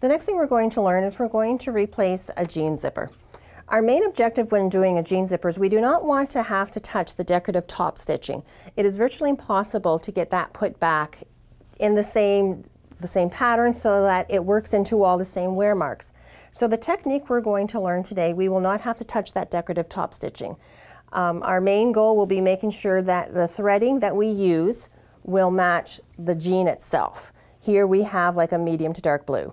The next thing we're going to learn is we're going to replace a jean zipper. Our main objective when doing a jean zipper is we do not want to have to touch the decorative top stitching. It is virtually impossible to get that put back in the same pattern so that it works into all the same wear marks. So the technique we're going to learn today, we will not have to touch that decorative top stitching. Our main goal will be making sure that the threading that we use will match the jean itself. Here we have like a medium to dark blue.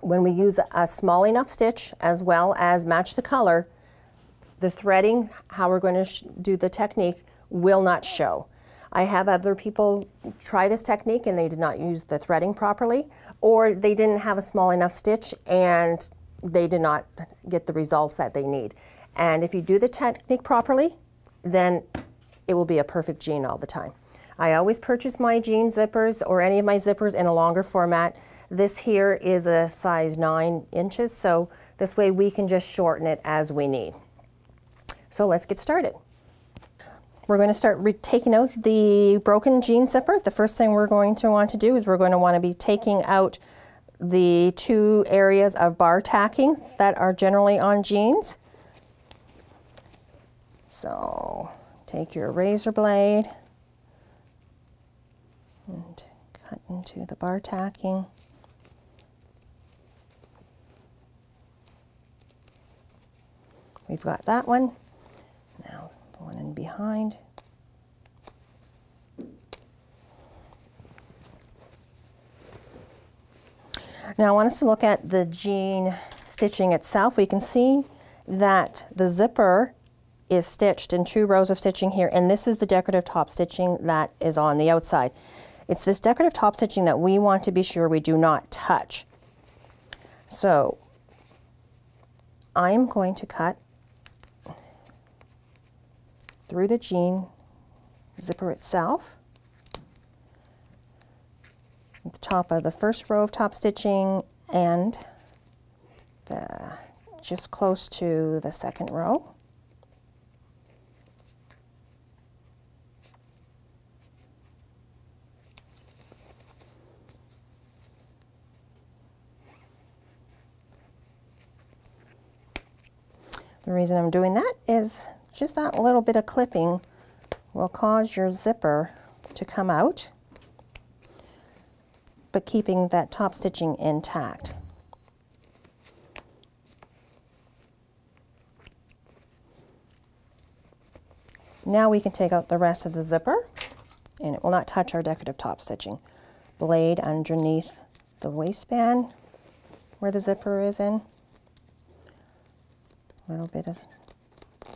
When we use a small enough stitch as well as match the color, the threading, how we're going to do the technique, will not show. I have other people try this technique and they did not use the threading properly, or they didn't have a small enough stitch and they did not get the results that they need. And if you do the technique properly, then it will be a perfect jean all the time. I always purchase my jean zippers or any of my zippers in a longer format. This here is a size 9 inches, so this way we can just shorten it as we need. So let's get started. We're going to start taking out the broken jean zipper. The first thing we're going to want to do is we're going to want to be taking out the two areas of bar tacking that are generally on jeans. So take your razor blade and cut into the bar tacking. We've got that one. Now the one in behind. Now I want us to look at the jean stitching itself. We can see that the zipper is stitched in 2 rows of stitching here, and this is the decorative top stitching that is on the outside. It's this decorative top stitching that we want to be sure we do not touch. So I'm going to cut through the jean zipper itself. At the top of the first row of top stitching and just close to the second row. The reason I'm doing that is just that little bit of clipping will cause your zipper to come out, but keeping that top stitching intact. Now we can take out the rest of the zipper and it will not touch our decorative top stitching. Blade underneath the waistband where the zipper is in. A little bit of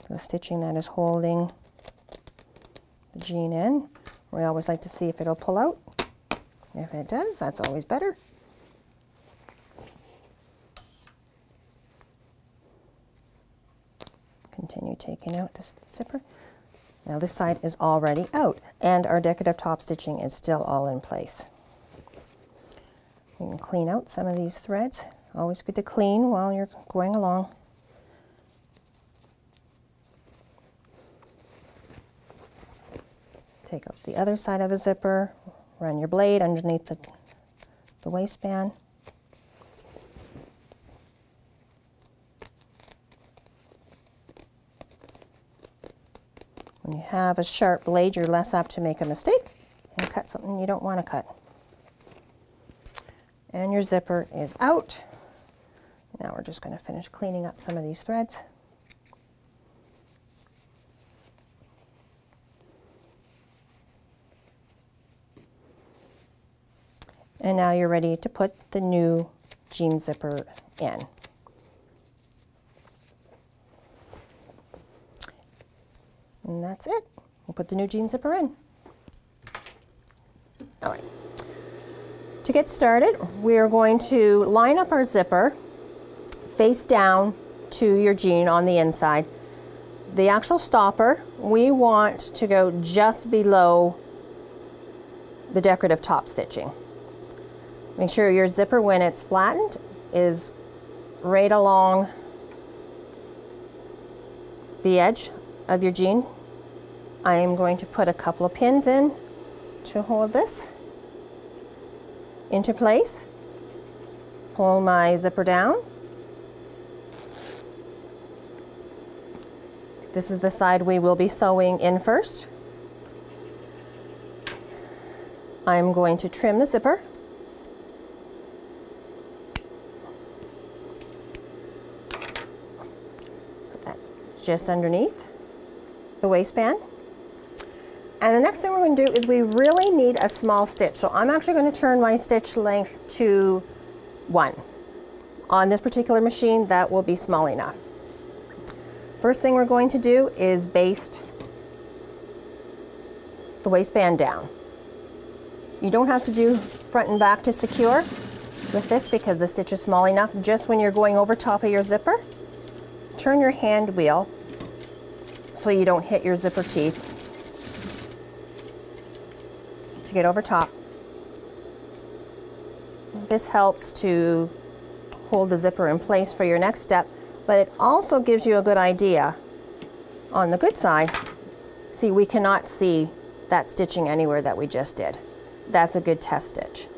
the stitching that is holding the jean in. We always like to see if it'll pull out. If it does, that's always better. Continue taking out this zipper. Now this side is already out and our decorative top stitching is still all in place. You can clean out some of these threads. Always good to clean while you're going along. Take up the other side of the zipper, run your blade underneath the waistband. When you have a sharp blade, you're less apt to make a mistake and cut something you don't want to cut. And your zipper is out. Now we're just going to finish cleaning up some of these threads. And now you're ready to put the new jean zipper in. And that's it. We'll put the new jean zipper in. All right. To get started, we're going to line up our zipper face down to your jean on the inside. The actual stopper, we want to go just below the decorative top stitching. Make sure your zipper, when it's flattened, is right along the edge of your jean. I am going to put a couple of pins in to hold this into place. pull my zipper down. This is the side we will be sewing in first. I'm going to trim the zipper. Put that just underneath the waistband. And the next thing we're going to do is we really need a small stitch. So I'm actually going to turn my stitch length to 1. On this particular machine, that will be small enough. First thing we're going to do is baste the waistband down. You don't have to do front and back to secure with this because the stitch is small enough. Just when you're going over top of your zipper, turn your hand wheel so you don't hit your zipper teeth to get over top. This helps to hold the zipper in place for your next step, but it also gives you a good idea on the good side. See, we cannot see that stitching anywhere that we just did. That's a good test stitch.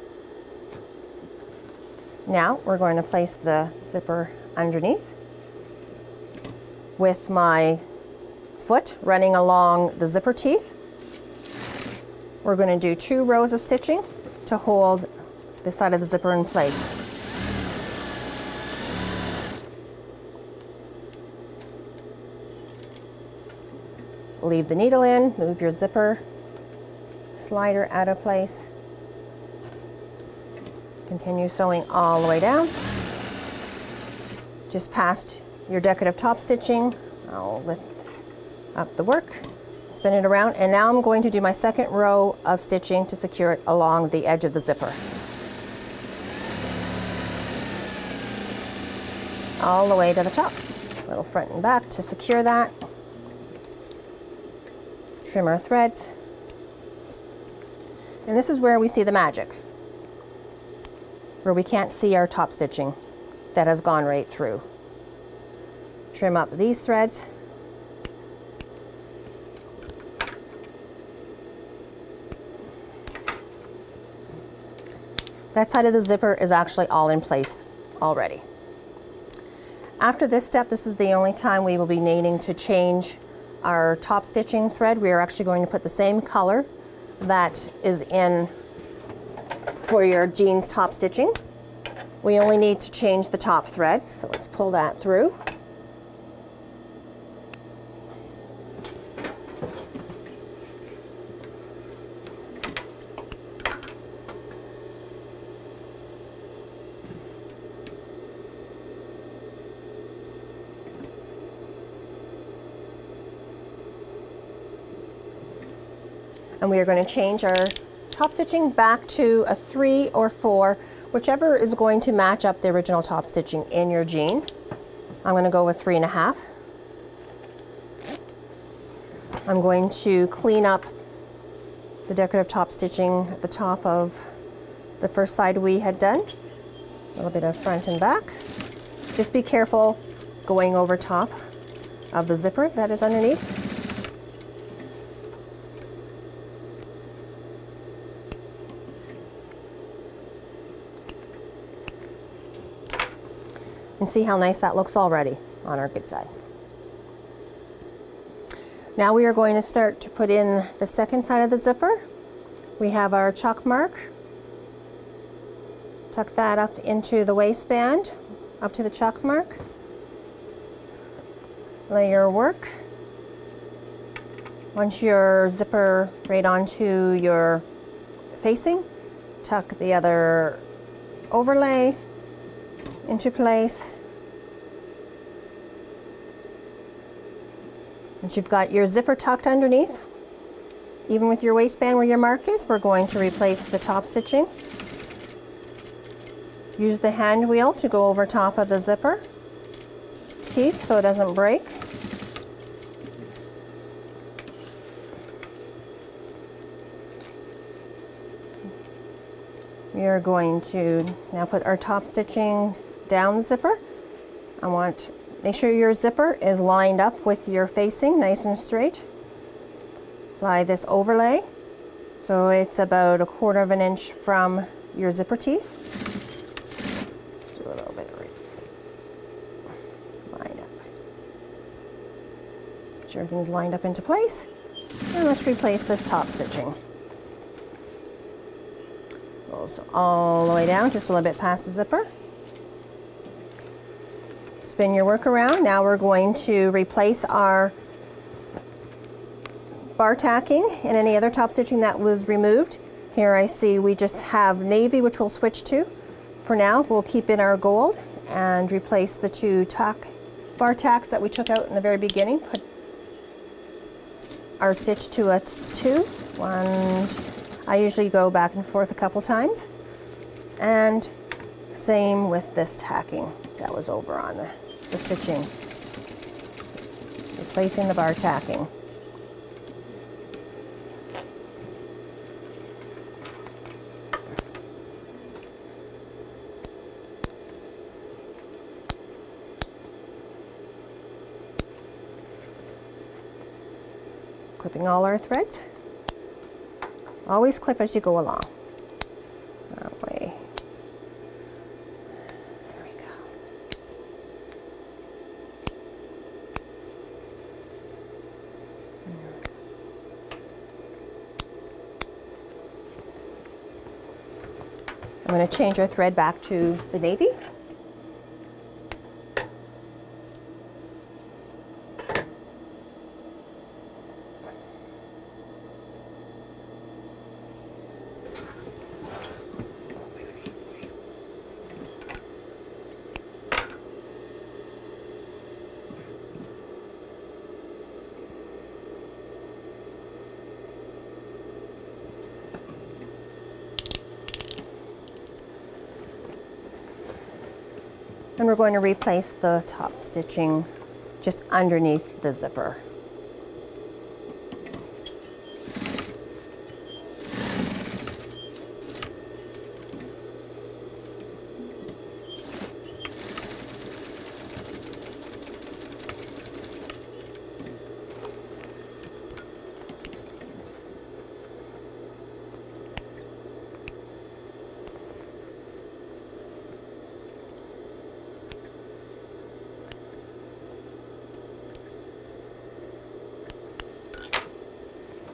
Now we're going to place the zipper underneath with my foot running along the zipper teeth. We're going to do 2 rows of stitching to hold the side of the zipper in place. Leave the needle in, move your zipper slider out of place. Continue sewing all the way down. Just past your decorative top stitching, I'll lift up the work, spin it around, and now I'm going to do my second row of stitching to secure it along the edge of the zipper. All the way to the top. A little front and back to secure that. Trim our threads. And this is where we see the magic, where we can't see our top stitching that has gone right through. Trim up these threads. That side of the zipper is actually all in place already. After this step, this is the only time we will be needing to change our top stitching thread. We are actually going to put the same color that is in for your jeans top stitching. We only need to change the top thread, so let's pull that through. And we are going to change our top stitching back to a 3 or 4, whichever is going to match up the original top stitching in your jean. I'm going to go with 3.5. I'm going to clean up the decorative top stitching at the top of the first side we had done. A little bit of front and back. Just be careful going over top of the zipper that is underneath. And see how nice that looks already on our good side. Now we are going to start to put in the second side of the zipper. We have our chalk mark. Tuck that up into the waistband, up to the chalk mark. Lay your work. Once your zipper right onto your facing, tuck the other overlay into place. Once you've got your zipper tucked underneath, even with your waistband where your mark is, we're going to replace the top stitching. Use the hand wheel to go over top of the zipper teeth so it doesn't break. We are going to now put our top stitching down the zipper. Make sure your zipper is lined up with your facing, nice and straight. Apply this overlay so it's about 1/4 of an inch from your zipper teeth. sure everything's lined up into place. And let's replace this top stitching. So all the way down, just a little bit past the zipper. Spin your work around. Now we're going to replace our bar tacking and any other top stitching that was removed. Here I see we just have navy, which we'll switch to. For now, we'll keep in our gold and replace the two bar tacks that we took out in the very beginning. Put our stitch to a two. One, I usually go back and forth a couple times, and same with this tacking that was over on the stitching, replacing the bar tacking. Clipping all our threads. Always clip as you go along. That way. There we go. I'm going to change our thread back to the navy. And we're going to replace the top stitching just underneath the zipper.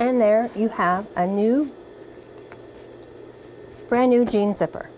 And there you have a brand new jean zipper.